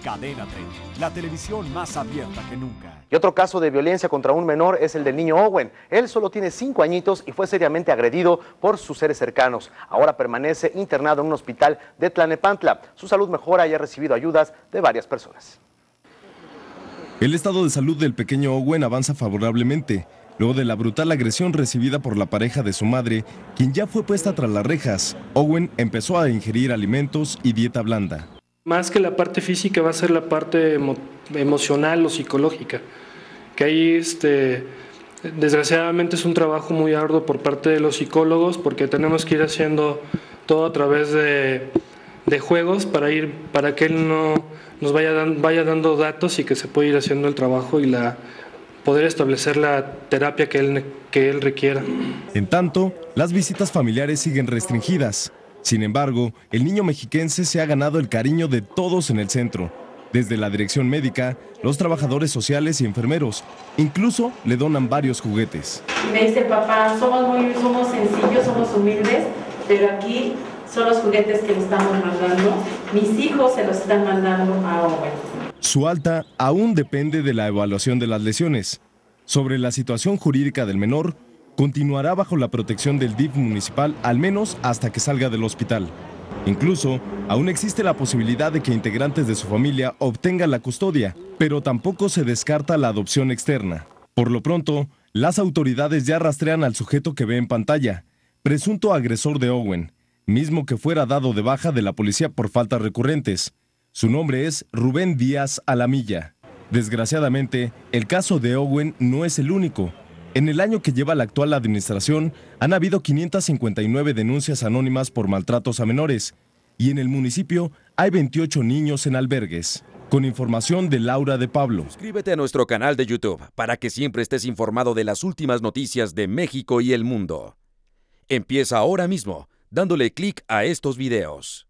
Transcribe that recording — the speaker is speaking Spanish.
Cadena 3, la televisión más abierta que nunca. Y otro caso de violencia contra un menor es el del niño Owen. Él solo tiene 5 añitos y fue seriamente agredido por sus seres cercanos. Ahora permanece internado en un hospital de Tlalnepantla. Su salud mejora y ha recibido ayudas de varias personas. El estado de salud del pequeño Owen avanza favorablemente, luego de la brutal agresión recibida por la pareja de su madre, quien ya fue puesta tras las rejas. Owen empezó a ingerir alimentos y dieta blanda. Más que la parte física va a ser la parte emocional o psicológica, que ahí desgraciadamente es un trabajo muy arduo por parte de los psicólogos, porque tenemos que ir haciendo todo a través de juegos para que él no nos vaya dando datos y que se pueda ir haciendo el trabajo y poder establecer la terapia que él requiera. En tanto, las visitas familiares siguen restringidas. Sin embargo, el niño mexiquense se ha ganado el cariño de todos en el centro. Desde la dirección médica, los trabajadores sociales y enfermeros, incluso le donan varios juguetes. Me dice: papá, somos sencillos, somos humildes, pero aquí son los juguetes que le estamos mandando. Mis hijos se los están mandando a Owen. Su alta aún depende de la evaluación de las lesiones. Sobre la situación jurídica del menor, continuará bajo la protección del DIF municipal al menos hasta que salga del hospital. Incluso, aún existe la posibilidad de que integrantes de su familia obtengan la custodia, pero tampoco se descarta la adopción externa. Por lo pronto, las autoridades ya rastrean al sujeto que ve en pantalla, presunto agresor de Owen, mismo que fuera dado de baja de la policía por faltas recurrentes. Su nombre es Rubén Díaz Alamilla. Desgraciadamente, el caso de Owen no es el único. En el año que lleva la actual administración, han habido 559 denuncias anónimas por maltratos a menores. Y en el municipio hay 28 niños en albergues. Con información de Laura de Pablo. Suscríbete a nuestro canal de YouTube para que siempre estés informado de las últimas noticias de México y el mundo. Empieza ahora mismo dándole clic a estos videos.